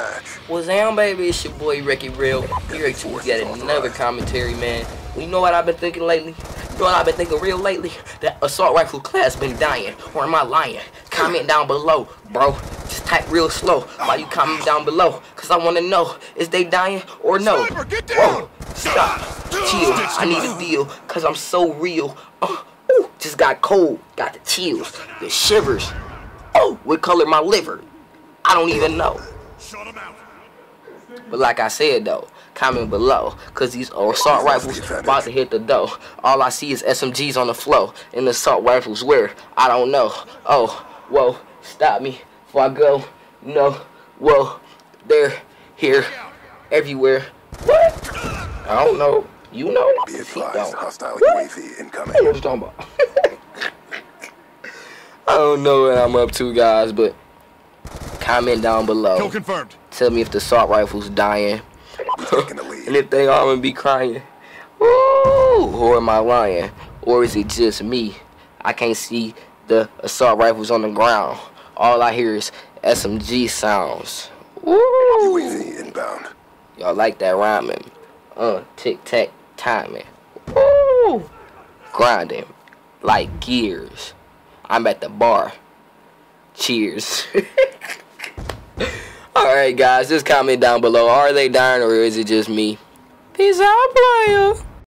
match. What's down, baby? It's your boy ReckItRell. Here at you, we got another commentary, man. You know what I've been thinking lately? You know what I've been thinking real lately? That assault rifle class been dying. Or am I lying? Comment down below, bro. Just type real slow while you comment down below. Cause I wanna know, is they dying or no? Sniper, get down. Whoa, stop. Chill. I need a deal, cause I'm so real. Just got cold, got the chills, the shivers. Oh, what color my liver? I don't even know. Shut him out. But like I said though, comment below, cause these assault rifles about to hit the dough. All I see is SMGs on the floor, and the assault rifles where? I don't know. Oh, whoa, stop me before I go. No, whoa, they're here, everywhere. What? I don't know. You know? Be advised, hostile UAV incoming. I know what you're talking about. I don't know what I'm up to, guys, but comment down below. Kill confirmed. Tell me if the assault rifle's dying. And if they all gonna be crying. Woo! Or am I lying? Or is it just me? I can't see the assault rifles on the ground. All I hear is SMG sounds. Woo! UAV inbound. Y'all like that rhyming? Tic Tac timing. Woo! Grinding like gears. I'm at the bar. Cheers. Alright guys, just comment down below. Are they dying or is it just me? Peace out, player.